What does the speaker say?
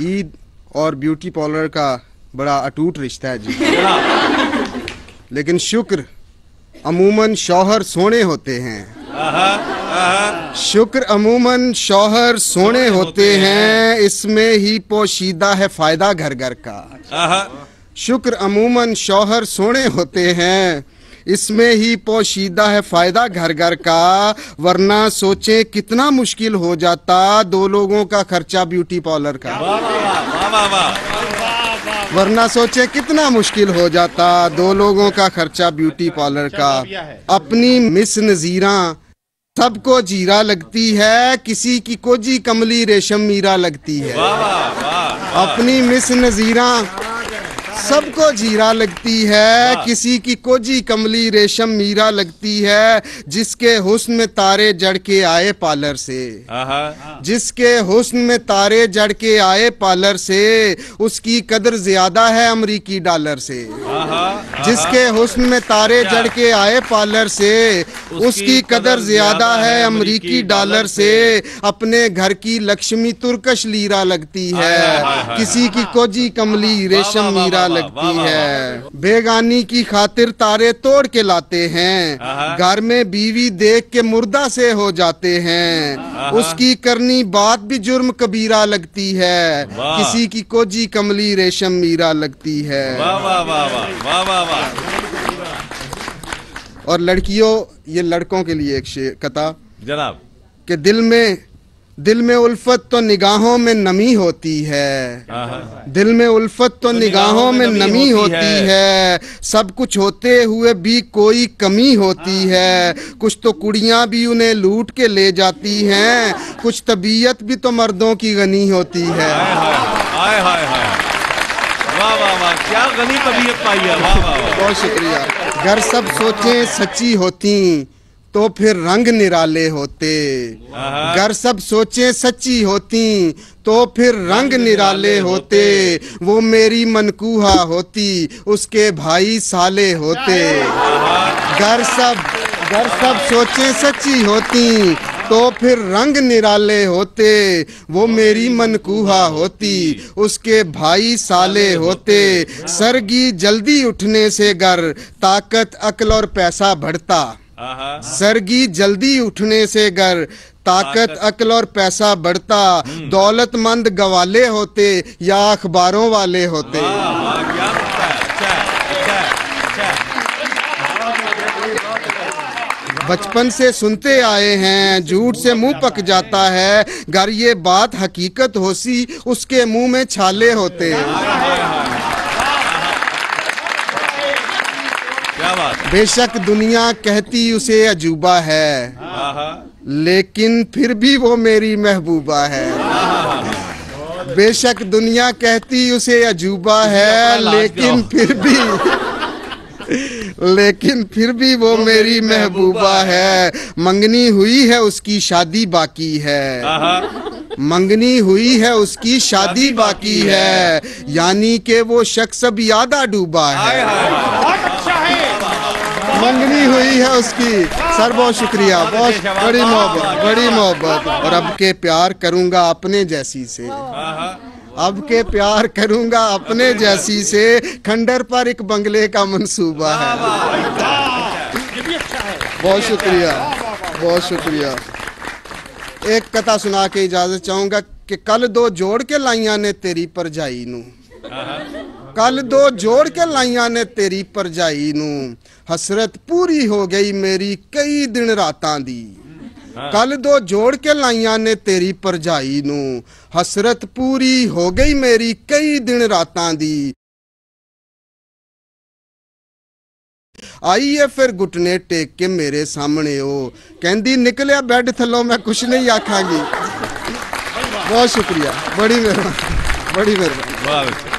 ईद और beauty parlour का बड़ा अटूट रिश्ता है जी, लेकिन शुक्र अमूमन शौहर सोने होते हैं। शुक्र अमूमन शौहर सोने होते हैं, इसमें ही पोशीदा है फायदा घर घर का। शुक्र अमूमन शौहर सोने होते हैं, इसमें ही पोशीदा है फायदा घर घर का, वरना सोचे कितना मुश्किल हो जाता दो लोगों का खर्चा ब्यूटी पार्लर का। वरना सोचे कितना मुश्किल हो जाता दो लोगों का खर्चा ब्यूटी पार्लर का। अपनी मिस नज़ीरा सबको जीरा लगती है, किसी की कोजी कमली रेशम मीरा लगती है। अपनी मिस नज़ीरा सबको जीरा लगती है, किसी की कोजी कमली रेशम मीरा लगती है। जिसके हुस्न में तारे जड़ के आए पार्लर से, जिसके हुस्न में तारे जड़ के आए पार्लर से, उसकी कदर ज्यादा है अमरीकी डॉलर से। जिसके हुस्न में तारे जड़ के आए पार्लर से, उसकी कदर ज्यादा है अमरीकी डॉलर से। अपने घर की लक्ष्मी तुर्कश लीरा लगती है, किसी की कोजी कमली रेशम मीरा लगती है। बेगानी की खातिर तारे तोड़ के लाते हैं, घर में बीवी देख के मुर्दा से हो जाते हैं। उसकी करनी बात भी जुर्म कबीरा लगती है, किसी की कोजी कमली रेशम मीरा लगती है। और लड़कियों, ये लड़कों के लिए एक शेर कथा जनाब के दिल में उल्फत तो निगाहों में नमी होती है। दिल में उल्फत तो निगाहों में नमी होती है। सब कुछ होते हुए भी कोई कमी होती है। कुछ तो कुड़ियाँ भी उन्हें लूट के ले जाती हैं, कुछ तबीयत भी तो मर्दों की गनी होती है। हाय हाय हाय, वाह वाह वाह, क्या गनी तबीयत पाई है, वाह वाह, बहुत शुक्रिया। अगर सब सोचें सच्ची होती तो फिर रंग निराले होते। अगर सब सोचे सच्ची होती तो फिर रंग निराले होते। वो मेरी मनकूहा होती, उसके भाई साले होते। अगर सब सोचे सच्ची होती तो फिर रंग निराले होते। वो मेरी मनकूहा होती, उसके भाई साले होते। सरगी जल्दी उठने से घर ताकत अक्ल और पैसा बढ़ता। सरगी जल्दी उठने से घर ताकत अक्ल और पैसा बढ़ता। दौलतमंद गवाले होते या अखबारों वाले होते। बचपन से सुनते आए हैं, झूठ से मुंह पक जाता है। घर ये बात हकीकत हो सी, उसके मुंह में छाले होते। बेशक दुनिया कहती उसे अजूबा है, लेकिन फिर भी वो मेरी महबूबा है। बेशक दुनिया कहती उसे अजूबा है, लेकिन फिर भी वो मेरी महबूबा है। मंगनी हुई है उसकी शादी बाकी है, मंगनी हुई है उसकी शादी बाकी है। यानी के वो शख्स अब यादा डूबा है। मंगनी हुई है उसकी। सर बहुत शुक्रिया, बहुत बड़ी मोहब्बत, बड़ी मोहब्बत। और अब के प्यार करूंगा अपने जैसी से, अब के प्यार करूंगा अपने जैसी से। खंडर पर एक बंगले का मंसूबा है। बहुत शुक्रिया, बहुत शुक्रिया। एक कथा सुना के इजाजत चाहूंगा कि कल दो जोड़ के लाइया ने तेरी परजाई नू, कल दो जोड़ के लाइया ने तेरी परजाई नू। हसरत पूरी हो गई मेरी कई दिन रातां दी। कल दो जोड़ के लाइया ने तेरी परजाई नू। हसरत पूरी हो गई मेरी कई दिन रातां दी। आई है फिर घुटने टेक के मेरे सामने, ओ कहती निकलिया बैड थलो, मैं कुछ नहीं आखांगी। बहुत शुक्रिया, बड़ी मेहरबानी, बड़ी मेहरबानी।